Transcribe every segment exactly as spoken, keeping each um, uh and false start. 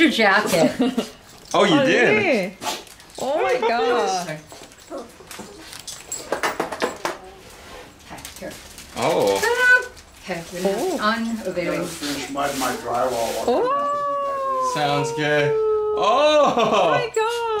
at your jacket. Oh, you oh, did? Yeah. Oh, my God. Here. Oh. Okay, we're oh. unavailable. My, my drywall. Oh. Sounds good. Oh.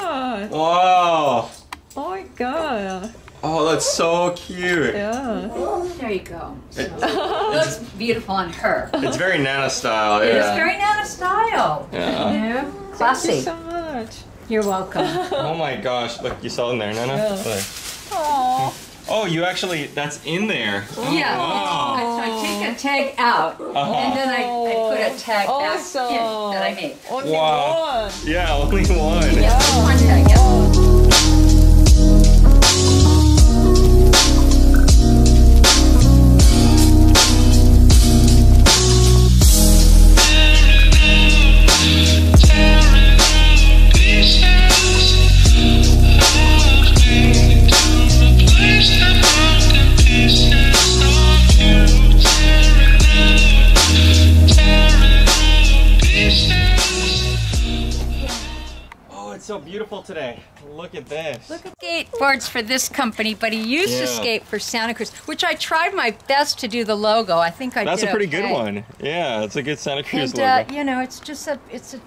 Oh, my God. Wow. Oh, my God. Oh, that's so cute. Yeah. There you go. So, it looks beautiful on her. It's very Nana style. Yeah. It's very Nana style. Yeah. Yeah. Classy. Thank you so much. You're welcome. Oh my gosh. Look, you saw in there, Nana. Yeah. Aww. Oh, you actually, that's in there. Oh, yeah. Wow. I, so I take a tag out, uh-huh. and then I, I put a tag awesome. Back in that I made. Only wow. one. Yeah, only one. Yeah, one tag, yeah. So beautiful today. Look at this. Look at skateboards for this company, but he used yeah. to skate for Santa Cruz, which I tried my best to do the logo. I think I That's did That's a pretty okay. good one. Yeah, it's a good Santa Cruz and, logo. Uh, you know, it's just a it's a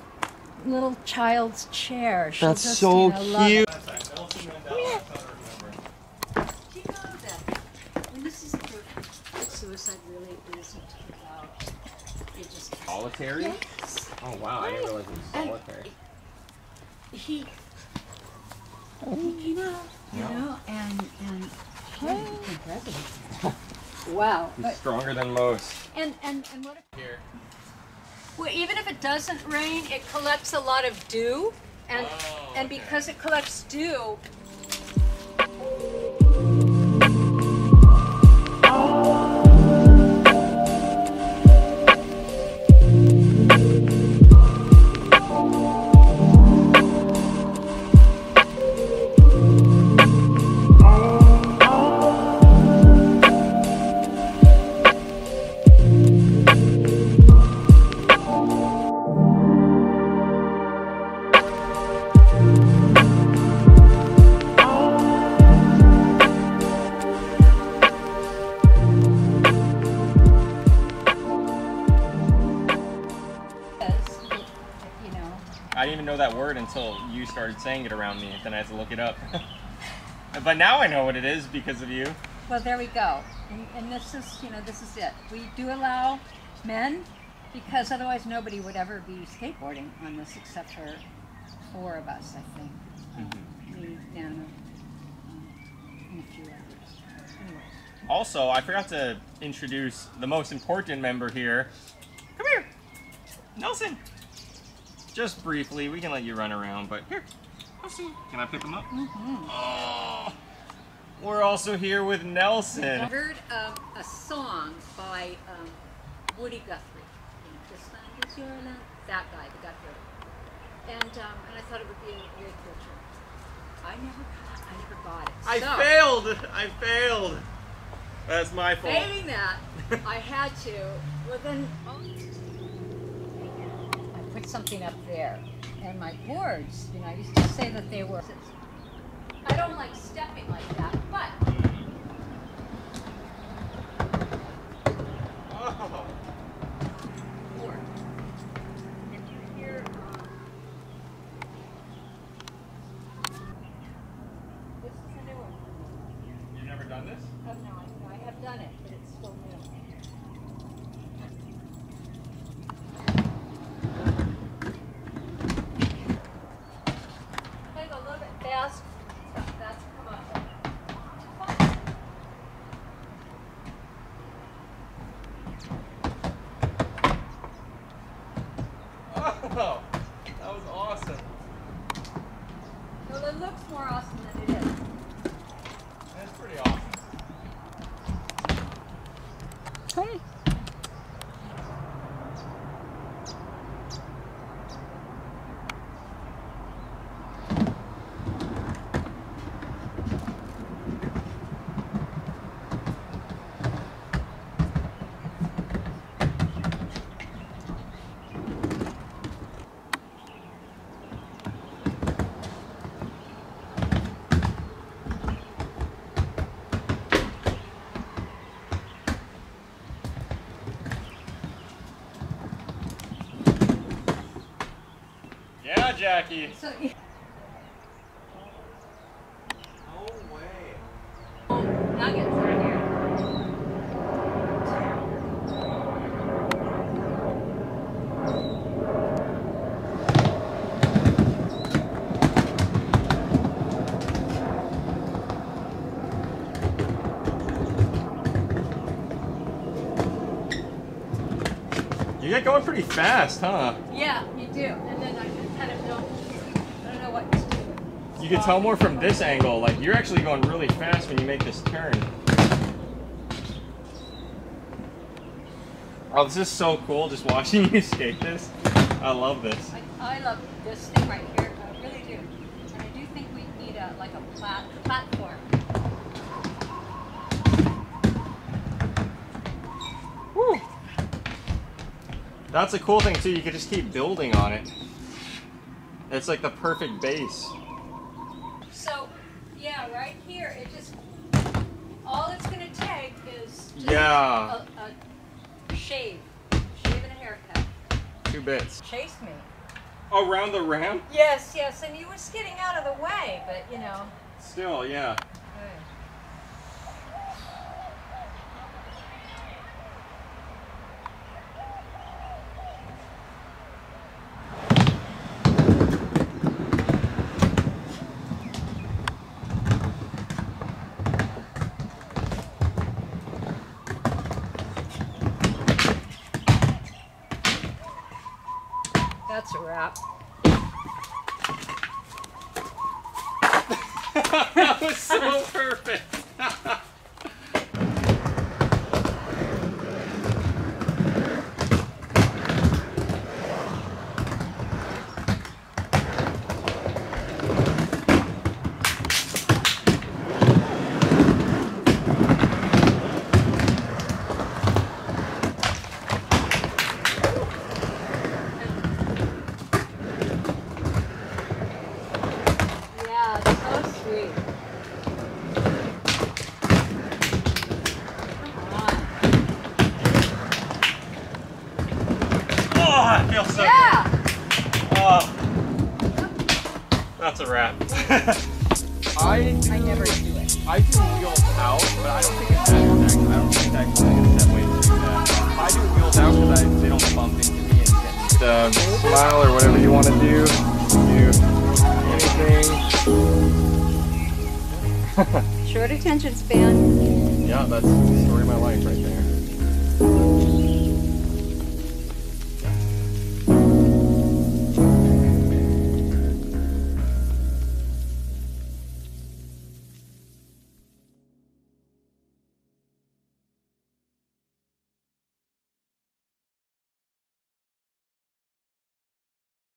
little child's chair. She That's just, so you know, cute. Yeah. Do you know that when this is suicide really isn't about it just solitary? Yes. Oh wow, I didn't realize it was solitary. I, He, he came out, you yeah. know, and, and he became president. Wow. He's but, stronger than most. And, and, and what if... Here. Well, even if it doesn't rain, it collects a lot of dew, and, oh, okay. and because it collects dew... I didn't even know that word until you started saying it around me, then I had to look it up. But now I know what it is because of you. Well, there we go. And, and this is, you know, this is it. We do allow men because otherwise nobody would ever be skateboarding on this except for four of us, I think. Mm-hmm. um, me, Nana, um, and a few others. Anyway. Also, I forgot to introduce the most important member here. Come here, Nelson. Just briefly, we can let you run around, but here, can I pick him up? Mm-hmm. Oh, we're also here with Nelson. I've heard of a song by um, Woody Guthrie. You know, this land is your land. That guy, the Guthrie. And, um, and I thought it would be a weird culture. I never, I never got it. I so, failed. I failed. That's my fault. Failing that, I had to. Well then. Oh, put something up there, and my boards, you know, I used to say that they were. I don't like stepping like that, but. Oh. Board. And you hear. This is a new one. You've never done this? Oh, no, I, I have done it, but it's still new. Oh, that was awesome. Well, it looks more awesome than it is. That's pretty awesome. Hey. Jackie. So, yeah. No way. Nuggets right here. You get going pretty fast, huh? Yeah, you do. And then I just kind of don't, I don't know what to do. You can tell more from this angle. Like, you're actually going really fast when you make this turn. Oh, this is so cool just watching you skate this. I love this. I, I love this thing right here. I really do. And I do think we need a, like a plat platform. Woo! That's a cool thing too, you could just keep building on it. It's like the perfect base. So, yeah, right here, it just, all it's gonna take is just yeah. a, a shave, shave and a haircut. Two bits. Chase me. Around the ramp? Yes, yes, and you were skidding out of the way, but you know. Still, yeah. Good. That's a wrap. That was so perfect. That's a wrap. I do, I never do it. I do wheels out, but I don't think it's that I don't think that it's that way to do that. I do wheels out because they don't bump into me. The smile or whatever you want to do, do anything. Short attention span. Yeah, that's the story of my life right there.